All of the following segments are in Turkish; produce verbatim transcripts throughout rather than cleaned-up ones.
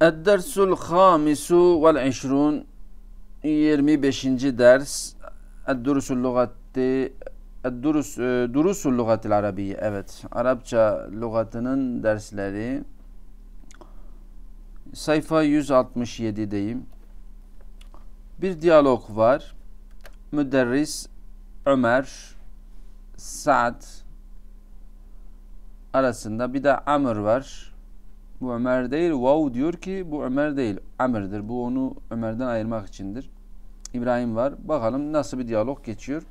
Ed-dersul hamisu vel işrun, yirmi beşinci ders. Durusul luğati'l Durusul luğati'l arabiyye. Evet, Arapça lügatının dersleri. Sayfa yüz altmış yedi'deyim. Bir diyalog var. Müderris, Ömer, Sa'd arasında. Bir de Amr var. Bu Ömer değil. Wow diyor ki bu Ömer değil, Amr'dır. Bu onu Ömer'den ayırmak içindir. İbrahim var. Bakalım nasıl bir diyalog geçiyor.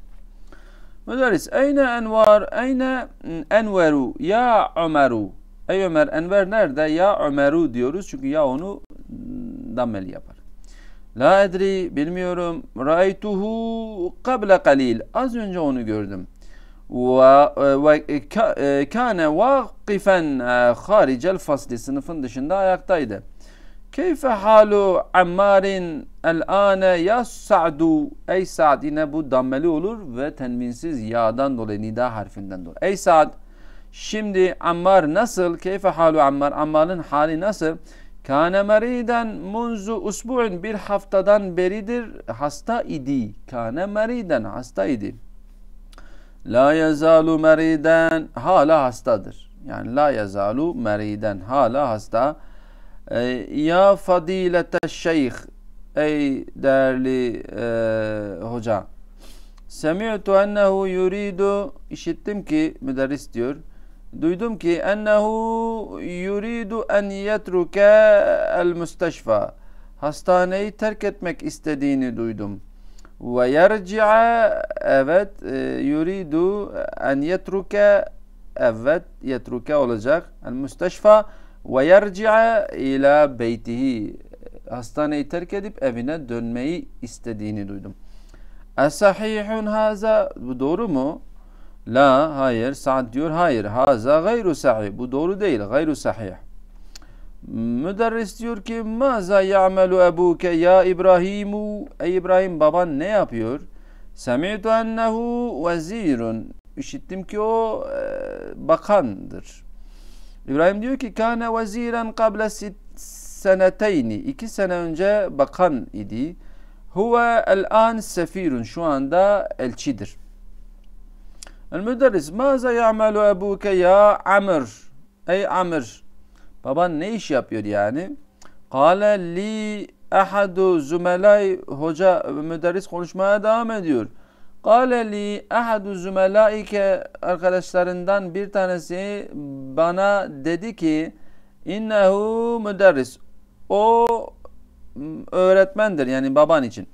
Müderris: Eyne Enver, eyne Enveru, ya Ömeru. Ey Ömer, Enver nerede? Ya Ömeru diyoruz. Çünkü ya onu dammeli yapar. La edri, bilmiyorum. Ra'aytuhu qabla qalil, az önce onu gördüm. Ve kâne vâkifen haricel fasli, sınıfın dışında ayaktaydı. Keyfe halu Ammar'in el-âne ya Sa'du. Ey Sa'd, yine bu dammeli olur ve tenvinsiz ya'dan dolayı, nida harfinden dolayı. Ey Sa'd, şimdi Ammar nasıl? Keyfe halu Ammar, Ammar'ın hali nasıl? Kâne meriden munzu usbu'un, bir haftadan beridir hasta idi. Kâne meriden, hasta idi. La yezalu meriden, hala hastadır. Yani la yezalu meriden, hala hasta. Ya fadilete şeyh, ey değerli e, hoca. Semi'tu ennehu yuridu, işittim ki, müderris diyor, duydum ki ennehu yuridu en yetruke el müsteşfa, hastaneyi terk etmek istediğini duydum. Ve yerci'e, evet, e, yuridu en yetruke, evet, yetruke olacak, el müsteşfa. Ve yerci'e ila beytihi, hastaneyi terk edip evine dönmeyi istediğini duydum. Es-sahihun haza, bu doğru mu? La, hayır. Sa'd diyor hayır. Haza gayru sahih, bu doğru değil. Gayru sahih. Müderris diyor ki maza ya'melu ebuke ya İbrahimu, ey İbrahim, baban ne yapıyor? Semi'tu ennehu vezirun, işittim ki o e, bakandır. İbrahim diyor ki kâne veziren kable seneteyni, iki sene önce bakan idi. Huve el-an sefirun, şu anda elçidir. El-müderris maza ya'melu ebuke ya Amr, ey Amr, baban ne iş yapıyor yani? Kâle li ahadu zümelay, hoca müderris konuşmaya devam ediyor. Kâle li ahadu zümelaike, arkadaşlarından bir tanesi bana dedi ki innehu müderris, o öğretmendir, yani baban için.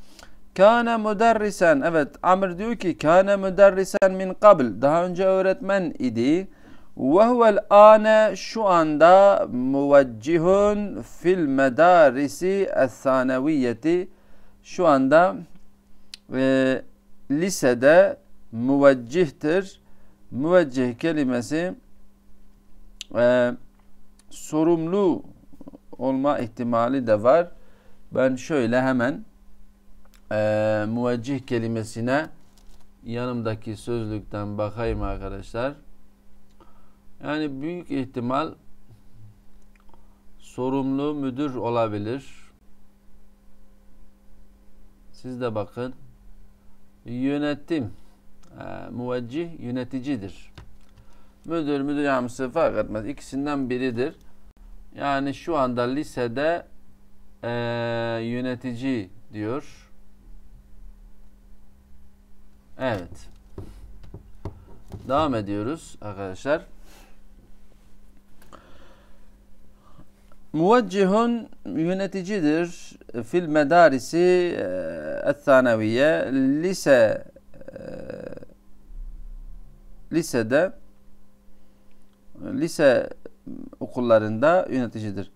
Kâne müderrisen, evet Amr diyor ki kâne müderrisen min kabl, daha önce öğretmen idi. Ve huvel âne, şu anda müveccihun fil medarisi es-saneviyyeti, şu anda e, lisede müveccihtir. Müveccih kelimesi e, sorumlu olma ihtimali de var. Ben şöyle hemen e, müveccih kelimesine yanımdaki sözlükten bakayım arkadaşlar. Yani büyük ihtimal sorumlu müdür olabilir. Siz de bakın. Yönetim. E, müveccih yöneticidir. Müdür, müdür yardımcısı fark etmez. İkisinden biridir. Yani şu anda lisede e, yönetici diyor. Evet. Devam ediyoruz arkadaşlar. Muveccihun yöneticidir. Fil medarisi et-sanaviyye, lise e, lisede, lise okullarında yöneticidir.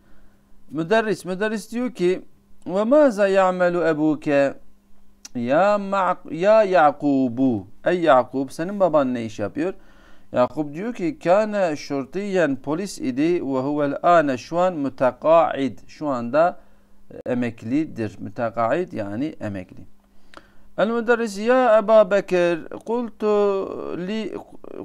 Müderris, müderris diyor ki ve maza ya'melu ebuke ya ya Ya'kubu, ey Ya'kub, senin baban ne iş yapıyor? Ya'kub diyor ki kâne şortiyen, polis idi. Ve huvel âne, şu an mütekâid, şu anda emeklidir. Mütekâid yani emekli. El müderris ya Ebu Bekir kultu li,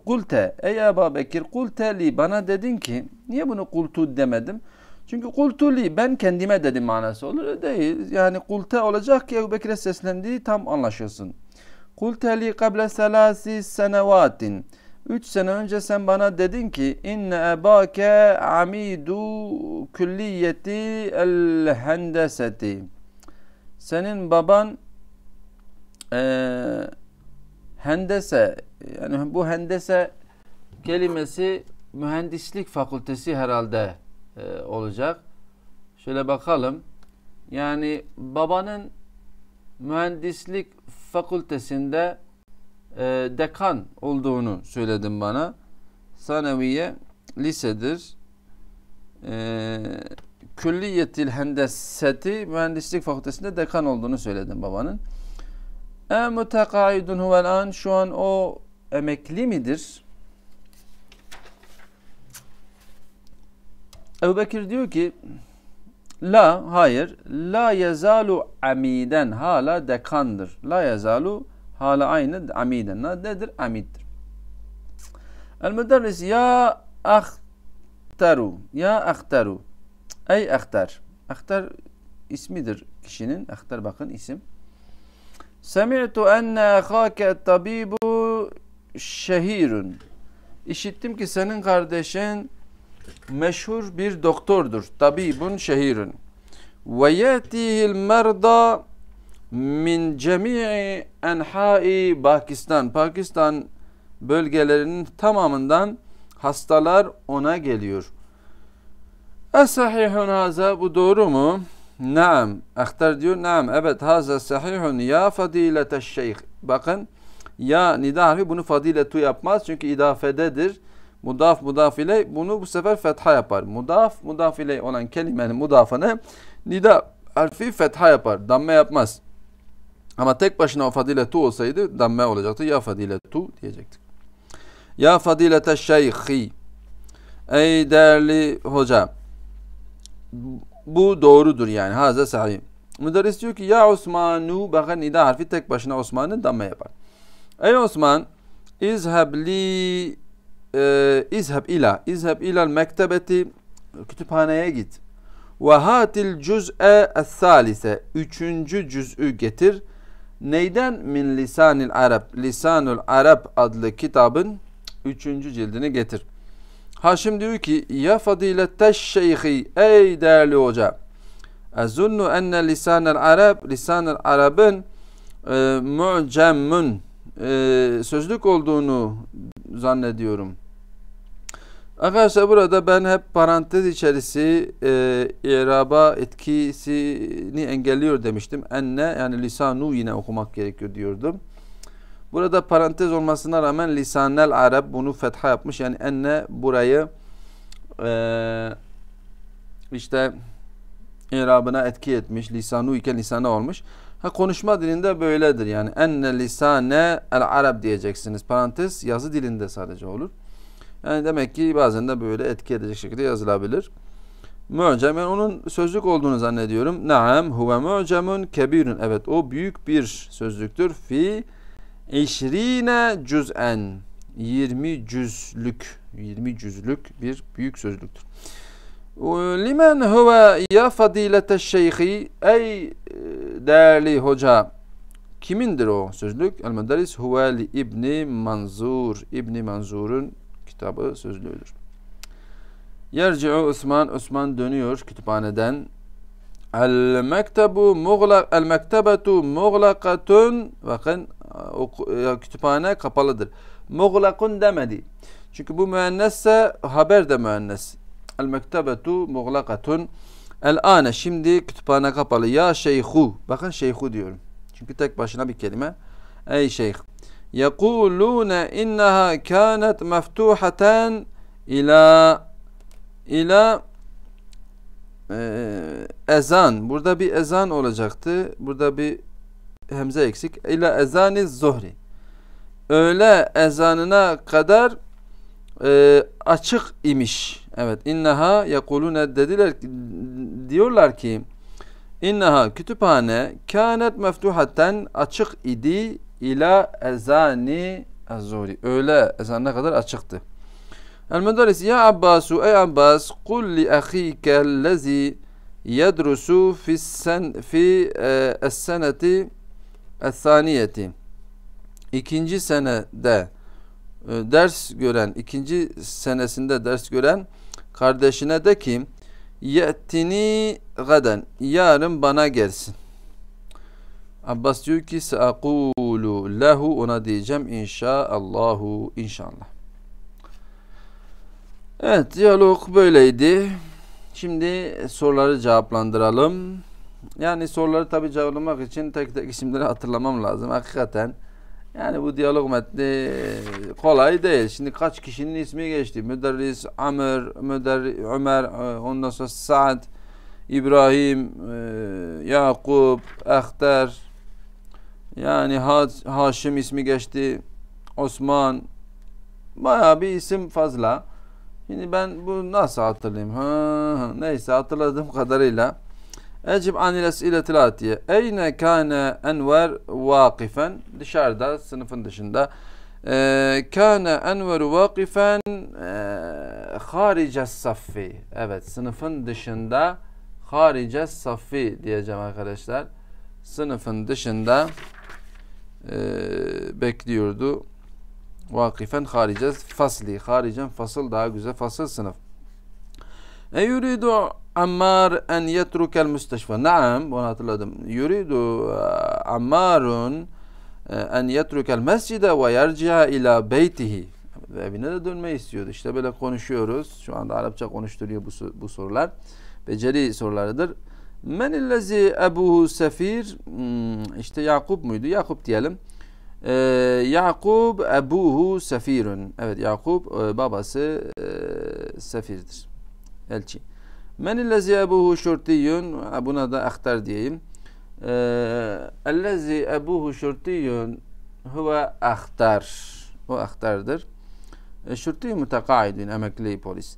kulte, ey Ebu Bekir kulte li, bana dedin ki, niye bunu kultu demedim? Çünkü kultuli, ben kendime dedim manası olur. Değil. Yani kulte olacak ki Ebu Bekir'e seslendiği tam anlaşılsın. Kulteli kable selasi senevatin. Üç sene önce sen bana dedin ki inne ebake amidu külliyeti el hendeseti. Senin baban e, hendese, yani bu hendese kelimesi mühendislik fakültesi herhalde e, olacak. Şöyle bakalım. Yani babanın mühendislik fakültesinde e, dekan olduğunu söyledin bana. Sanaviye lisedir. E, Külliyetil hendeseti mühendislik fakültesinde dekan olduğunu söyledin babanın. E mütekaidun huvel an, şu an o emekli midir? Ebu Bekir diyor ki la, hayır. La yezalu amiden, hala dekandır. La yezalu, hala aynı amiden. Nedir? Amiddir. El müderris ya ahtaru, ya ahtaru. Ey Akhtar. Akhtar ismidir kişinin. Akhtar bakın isim. Semi'tu enne ahake tabibu şehirun. İşittim ki senin kardeşin meşhur bir doktordur. Tabibun şehirun. Ve yetihil merda min cemii enhai Pakistan. Pakistan bölgelerinin tamamından hastalar ona geliyor. Es-sahihun haza, bu doğru mu? Naam. Akhtar diyor naam. Evet, haza sahihun ya fadilete'ş-şeyh. Bakın ya nida harfi bunu fadiletu yapmaz çünkü idafededir. Mudaf mudaf ile bunu bu sefer fetha yapar. Mudaf mudaf ile olan kelimenin mudafını nida harfi fetha yapar. Damme yapmaz. Ama tek başına o fadiletu olsaydı damme olacaktı. Ya fadiletu diyecektik. Ya fadilete'ş-şeyhi. Ey değerli hoca. Bu doğrudur yani. Haza sahih. Müderris diyor ki ya Osmanu, bakın nida harfi tek başına Osman'ın damme yapar. Ey Osman, izheb li e, izheb ila izheb ila'l mektebeti, kütüphaneye git. Ve hatil cüz'e es-salise, üçüncü cüz'ü getir. Neyden? Min lisanil Arab. Lisanu'l Arab adlı kitabın üçüncü cildini getir. Haşim diyor ki ya fadilete'ş-şeyhi, ey değerli hoca. Azunnu enne lisanel Arab, lisanel Arab'ın e, mu'cemmun e, sözlük olduğunu zannediyorum. Arkadaşlar burada ben hep parantez içerisi e, iraba etkisini engelliyor demiştim. Enne yani lisanu yine okumak gerekiyor diyordum. Burada parantez olmasına rağmen lisanel Arab bunu fetha yapmış. Yani enne burayı e, işte irabına etki etmiş. Lisanu iken lisana olmuş. Ha, konuşma dilinde böyledir. Yani enne lisane el Arab diyeceksiniz. Parantez yazı dilinde sadece olur. Yani demek ki bazen de böyle etki edecek şekilde yazılabilir. Mu'cem, yani onun sözlük olduğunu zannediyorum. Naam huve mu'cemun kebirun. Evet, o büyük bir sözlüktür. Fi İşrine cüz'en, yirmi cüzlük, yirmi cüzlük bir büyük sözlüktür. Limen huve ya fadilete'ş-şeyhi, ey değerli hoca, kimindir o sözlük? El-Müderris huve li İbn Manzur, İbn Manzur'un kitabı sözlüğüdür. Yerci'u Osman, Osman dönüyor kütüphaneden. El mektebu muğlak, el mektebetu muğlakatun, bakın kütüphane kapalıdır. Muğlakun demedi. Çünkü bu müennesse haber de müennes. El mektebetu muğlakatun. El ane, şimdi kütüphane kapalı. Ya şeyhu. Bakın şeyhu diyorum. Çünkü tek başına bir kelime. Ey şeyh. Yekulune inneha kânet meftuhaten ila ila ezan. Burada bir ezan olacaktı. Burada bir hemze eksik. İla ezani zuhri. Öğle ezanına kadar e, açık imiş. Evet. İnneha yekulune dediler, diyorlar ki İnneha kütüphane kânet meftuhaten, açık idi. İla ezani zuhri. Öğle ezanına kadar açıktı. El-Medarisi ya Abbasu, ey Abbas, kul li ahikellezi yedrusu fi es-seneti es-saniyeti. İkinci senede ders gören, ikinci senesinde ders gören kardeşine de ki ye'tini gaden, yarın bana gelsin. Abbas diyor ki se'akulu lehu, ona diyeceğim inşaallahu, inşallah. Evet, diyalog böyleydi. Şimdi soruları cevaplandıralım. Yani soruları tabi cevaplamak için tek tek isimleri hatırlamam lazım hakikaten. Yani bu diyalog metni kolay değil. Şimdi kaç kişinin ismi geçti? Müderris, Amr, müderris, Ömer, ondan sonra Sa'd, İbrahim, Ya'kub, Akhtar, yani Haşim ismi geçti, Osman, bayağı bir isim fazla. Şimdi ben bu nasıl hatırlayayım? Ha, neyse, hatırladığım kadarıyla. Ecib anil esiletil atiye. Eyne kâne Enver vâkifen. Dışarıda, sınıfın dışında. Kâne Enver vâkifen harice saffi. Evet, sınıfın dışında harice saffi diyeceğim arkadaşlar. Sınıfın dışında e, bekliyordu. Vakifen harice fasli, haricen fasıl, daha güzel fasıl sınıf. E yuridu Ammar en yetrukel müsteşfa. Naam, onu hatırladım. Yuridu Ammarun en yetrukel mescide ve yerciha ila beytihi. Evine de dönmeyi istiyordu. İşte böyle konuşuyoruz. Şu anda Arapça konuşturuyor bu, bu sorular. Beceri sorularıdır. Men illezi ebuhu sefir. İşte Ya'kub muydu? Ya'kub diyelim. Ee, Ya'kub ebuhu sefirun. Evet, Ya'kub e, babası e, sefirdir, elçi. Men illezi ebuhu şurtiyun. Buna da Akhtar diyeyim. Ee, Ellezi ebuhu şurtiyun huve Akhtar. O Akhtar'dır. E, şurtiy mutakaidun, emekli polis.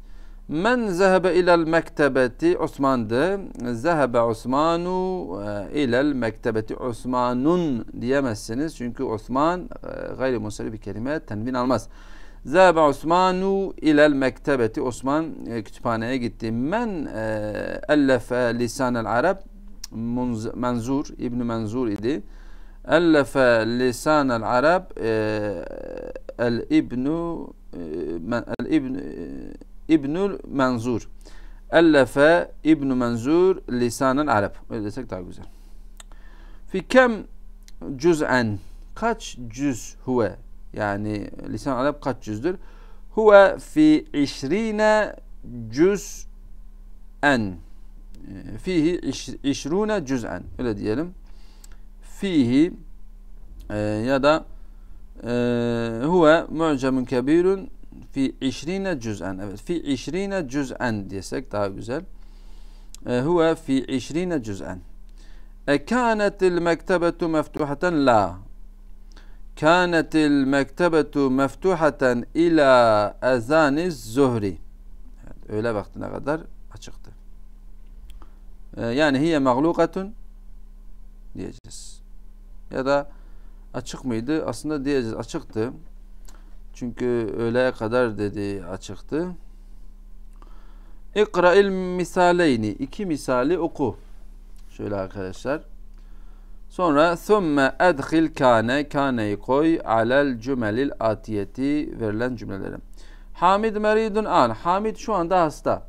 Men zehebe ilel mektebeti Osman'dı. Zehebe Osmanu ilel mektebeti. Osmanun diyemezsiniz. Çünkü Osman gayri munsarif bir kelime, tenvin almaz. Zehebe Osmanu ilel mektebeti. Osman kütüphaneye gitti. Men ellefe Lisanu'l Arab Manzur, İbn Manzur idi. Ellefe Lisanu'l Arab el İbnu el İbnu İbn Manzur. Ellefe İbn Manzur Lisanu'l Arab. Öyle desek daha güzel. Fi kem cüz'en. Kaç cüz huve? Yani Lisanu'l Arab kaç cüzdür? Huve fi işrine cüz'en. Fihi işrune cüz'en. Öyle diyelim. Fihi e, ya da e, huve mu'cemun kebirun fi işrine cüz'en. Evet, fi işrine cüz'en diyesek daha güzel. Huve fi işrine cüz'en. Kânetil mektebetu meftuhaten la. Kânetil mektebetu meftuhaten ila ezaniz zuhri. Öğle vaktine kadar açıktı. Yani hiye mağlukatun diyeceğiz. Ya da açık mıydı? Aslında diyeceğiz açıktı. Çünkü öğleye kadar dedi açıktı. İkra'il misaleyni. İki misali oku. Şöyle arkadaşlar. Sonra thumme edhil kâne. Kâneyi koy. Alel cümelil atiyeti. Verilen cümlelere. Hamid meridun an. Hamid şu anda hasta.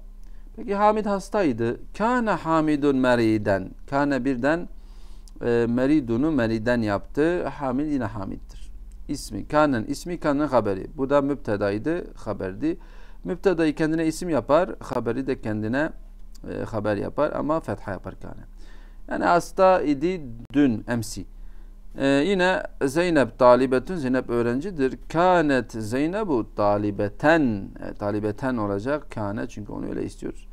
Peki Hamid hastaydı. Kâne Hamidun meriden. Kâne birden e, meridunu meriden yaptı. Hamid yine Hamid'dir. İsmi, kanen ismi, kanen haberi. Bu da mübtedaydı, haberdi. Mübtedayı kendine isim yapar, haberi de kendine e, haber yapar ama fetha yapar kanen. Yani hasta idi dün, emsi. E, yine Zeynep talibetün, Zeynep öğrencidir. Kanet Zeynebu talibeten, e, talibeten olacak kane, çünkü onu öyle istiyoruz.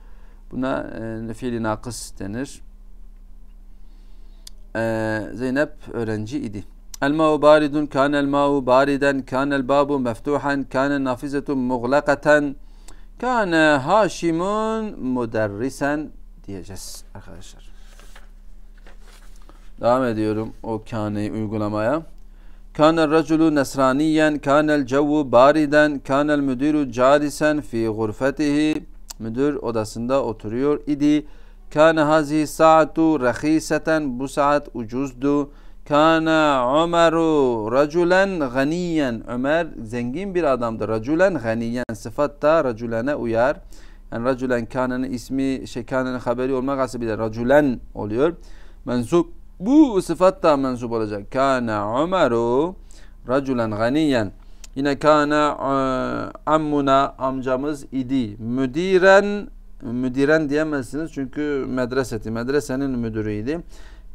Buna e, fiili nakıs denir. E, Zeynep öğrenci idi. الماء بارد كان الماء باردا كان الباب مفتوحا كان النافذة مغلقة كان هاشم مدرسا diyeceğiz arkadaşlar. Devam ediyorum o kâneyi uygulamaya. Kâne raculu nesraniyen, kânel cevvu bariden, kânel müdürü carisen fi gurfetihi. Müdür odasında oturuyor idi. Kâne hazihi sa'atu rakhiseten, bu saat ucuzdu. Kâne Ömeru raculen ganiyen, Ömer zengin bir adamdı. Raculen ganiyen sıfatta raculene uyar. Yani raculen kânenin ismi, şey, kânenin haberi olmak hasebiyle raculen oluyor. Mensup, bu sıfat da mensup olacak. Kâne Ömeru raculen ganiyen. Yine kâne ammuna, amcamız idi. Müdiren, müdiren diyemezsiniz çünkü medreseti, medresenin müdürüydi.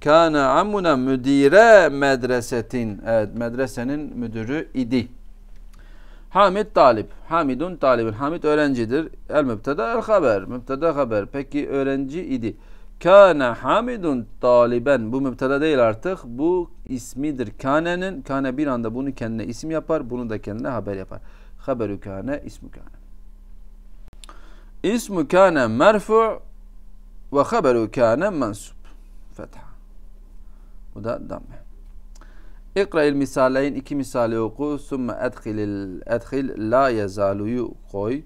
Kâne ammuna müdire medresetin. Evet, medresenin müdürü idi. Hamid talip. Hamidun talibin. Hamid öğrencidir. El mübteda el haber. Mübteda haber. Peki öğrenci idi. Kâne Hamidun taliben. Bu mübteda değil artık. Bu ismidir. Kâne'nin. Kâne bir anda bunu kendine isim yapar. Bunu da kendine haber yapar. Haberü kâne, ismü kâne. İsmü kâne merfu' ve haberü kâne mensub. Fetha. Bu da damme. İkra'il misaleyn, iki misali oku. Sümme edhilil edhil la yezaluyu koy.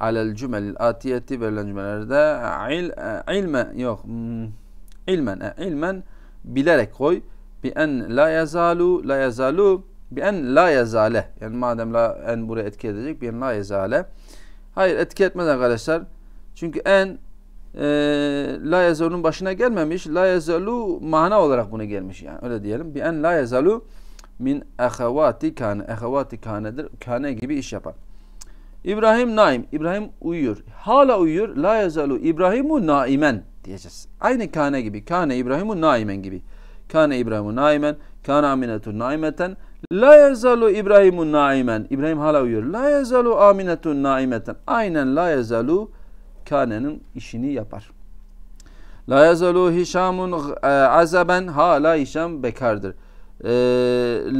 Alel cümelil atiyeti, verilen cümelerde il, ilmen yok ilmen ilmen bilerek koy. Bi en la yezalu la yezalu bi en la yezale, yani madem la en buraya etki edecek, bi en la yezale. Hayır, etki etmez arkadaşlar. Çünkü en Ee, la yezalu'nun başına gelmemiş. La yezalu mana olarak buna gelmiş. Yani öyle diyelim. Bi en la yezalu min ehevati kâne. Ehevati kânedir. Kâne gibi iş yapar. İbrahim naim. İbrahim uyuyor. Hala uyuyor. La yezalu İbrahimu naimen diyeceğiz. Aynı kâne gibi. Kâne İbrahimu naimen gibi. Kâne İbrahimu naimen. Kâne aminetun naimeten. La yezalu İbrahimu naimen. İbrahim hala uyuyor. La yezalu aminetun naimeten. Aynen la yezalu kâne'nin işini yapar. La yezalu Hişamun azaben, hala Hişam bekardır. E,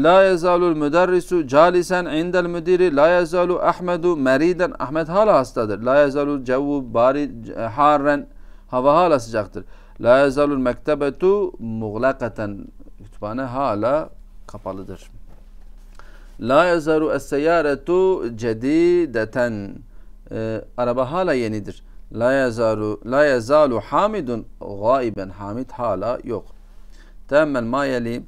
la yezalu'l müderrisu calisen indel müdiri. La yezalu Ahmedu meriden, Ahmet hala hastadır. La yezalu'l cevvu bari harren, hava hala sıcaktır. La yezalu'l mektebetu muğlaqatan, kütüphane hala kapalıdır. La yezalu'es seyaretu cedideten, e, araba hala yenidir. La yezalu la yezalu Hamidun gaiben, Hamid hala yok. Temmel mayeli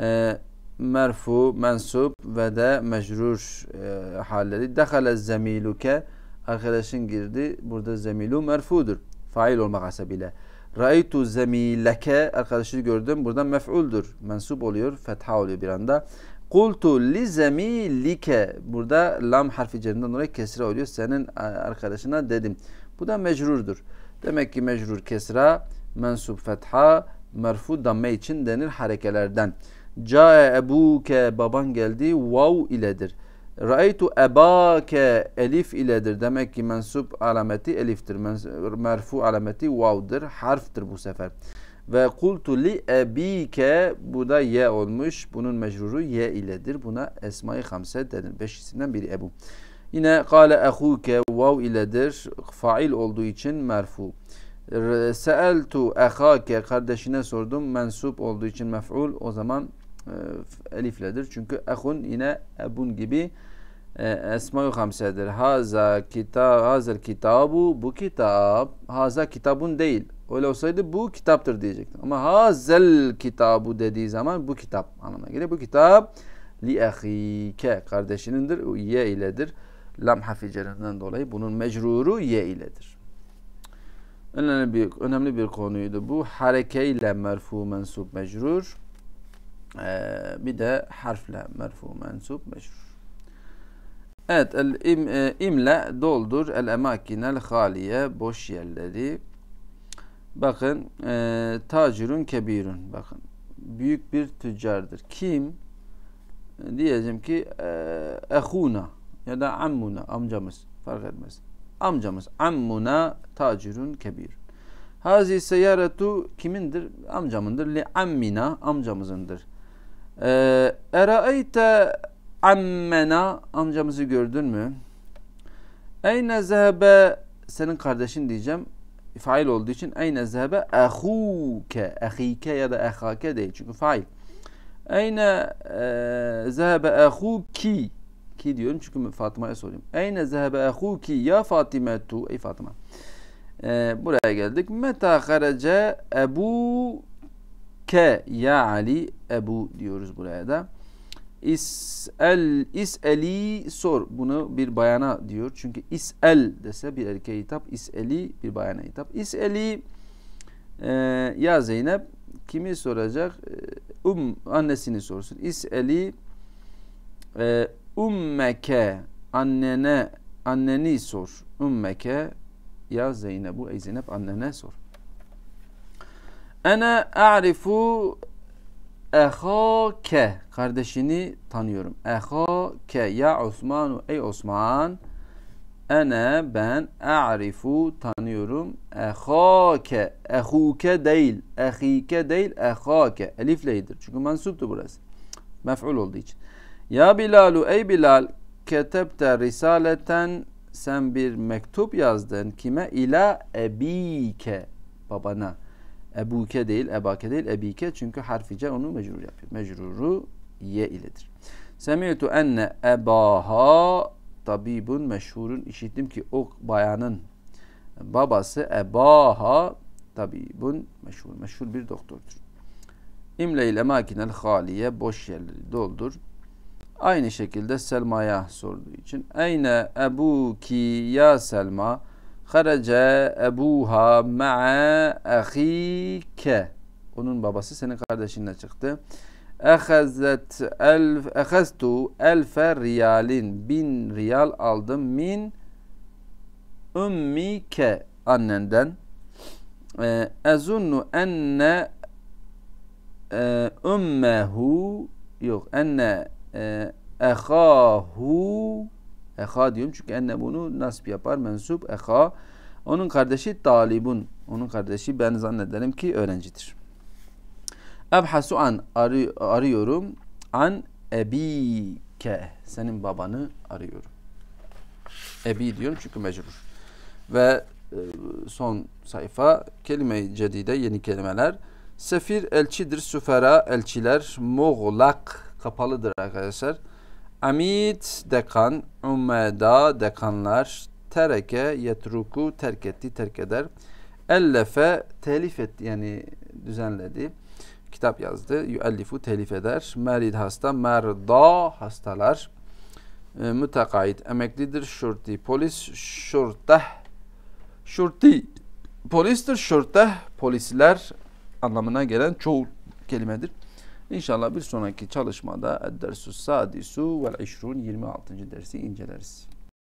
e, merfu, mensup ve de mecrur e, halleri. Dekhale zemiluke, arkadaşın girdi. Burada zemilu merfudur. Fail olmak hasebiyle. Raitu zemileke, arkadaşı gördüm. Burada mef'uldur. Mensup oluyor. Fetha oluyor bir anda. Kultu li zemilike, burada lam harfi cerinden dolayı kesra oluyor. Senin arkadaşına dedim. Bu da mecrurdur. Demek ki mecrur kesra, mensup fetha, merfu damme için denir harekelerden. Ca'e ebuke, baban geldi. Vav iledir. Ra'aytu ebake, elif iledir. Demek ki mensup alameti eliftir. Merfu alameti vav'dır. Harftir bu sefer. Ve kultu li ebike, bu da ye olmuş. Bunun mecruru ye iledir. Buna esma-i hamse denir. Beş isimden biri ebu. Yine kâle ehuke vav iledir. Fail olduğu için merfu. Seeltu ehake, kardeşine sordum. Mensup olduğu için mef'ul. O zaman e, elifledir. Çünkü ehun yine ebun gibi e, esma-i hamsedir. Haza kitab, hazel kitabu, bu kitap. Haza kitabun değil. Öyle olsaydı bu kitaptır diyecektim. Ama hazel kitabu dediği zaman bu kitap anlamına geliyor. Bu kitap li ahike, kardeşinindir. Ye iledir. Lam harfi cerrinden dolayı bunun mecruru ye iledir. Önemli bir, önemli bir konuydu bu. Harekeyle merfu, mensup, mecrur. Ee, bir de harfle merfu, mensup, mecrur. Evet. El im, e, imle doldur. El emakinel haliye, boş yerleri. Bakın, e, tacirun kebirun. Bakın, büyük bir tüccardır. Kim? Diyeceğim ki e, ehuna ya da ammuna, amcamız. Fark etmez. Amcamız. Ammuna tacirun kebirun. Hazi seyaretu kimindir? Amcamındır. Li ammina, amcamızındır. E, Eraeyte ammena, amcamızı gördün mü? Eyne zehebe, senin kardeşin diyeceğim. Fail olduğu için eyne zehebe ehuke, ehike ya da ehake değil çünkü fail. Eyne zehebe ahuki, ki diyorum çünkü Fatıma'ya soruyorum. Eyne zehebe ahuki ya Fatimetu, ey Fatıma. Ee, buraya geldik. Meta kharaca Ebu ke ya Ali, Ebu diyoruz buraya da. İs'el, is'eli sor. Bunu bir bayana diyor. Çünkü is'el dese bir erkeğe hitap, is'eli bir bayana hitap. İs'eli e, ya Zeynep kimi soracak? Um, annesini sorsun. İs'eli e, ummeke, annene, anneni sor. Ummeke ya Zeynep'u, ey Zeynep annene sor. Ana a'rifu ehake, kardeşini tanıyorum. Ehake ya Osmanu, ey Osman. Ana, ben, a'rifu tanıyorum. Ehake, ehuke değil, ehike değil, ehake. Elifleydir çünkü mensuptu burası, mef'ul olduğu için. Ya Bilalu, ey Bilal, ketebte risaleten, sen bir mektup yazdın. Kime? İla ebike, babana. Ebuke değil, ebake değil, ebike. Çünkü harfice onu mecrur yapıyor. Mecruru ye iledir. Semi'tu enne ebaha tabibun meşhurun. İşittim ki o bayanın babası ebaha tabibun meşhur. Meşhur bir doktordur. İmleyle makinel haliye, boş yerleri doldur. Aynı şekilde Selma'ya sorduğu için. Eyne ebuki ya Selma. Kharaca ebuha ma'a ahike. Onun babası senin kardeşinle çıktı. Ehazet elf, ehaztu elfe riyalin. Bin riyal aldım. Min ummike, annenden. Ezunnu enne ummehu, yok enne ehahu, eha diyorum çünkü enne bunu nasb yapar, mensup, eha. Onun kardeşi talibun, onun kardeşi ben zannederim ki öğrencidir. Ebhasu an, arıyorum, an ebike, senin babanı arıyorum. Ebi diyorum çünkü mecrur. Ve son sayfa, kelime-i cedide, yeni kelimeler. Sefir elçidir, süfera elçiler, muğlak kapalıdır arkadaşlar. Amit dekan, umeda dekanlar, tereke yetruku terk etti, terk eder. Ellefe telif etti, yani düzenledi. Kitap yazdı. Yuellifu telif eder. Merid hasta, merda hastalar. E, Mütekait emeklidir. Şurti polis, şurteh. Şurti polistir, şurteh polisler anlamına gelen çoğul kelimedir. İnşallah bir sonraki çalışmada Eddersus Sadisu vel İşrun yirmi altıncı dersi inceleriz.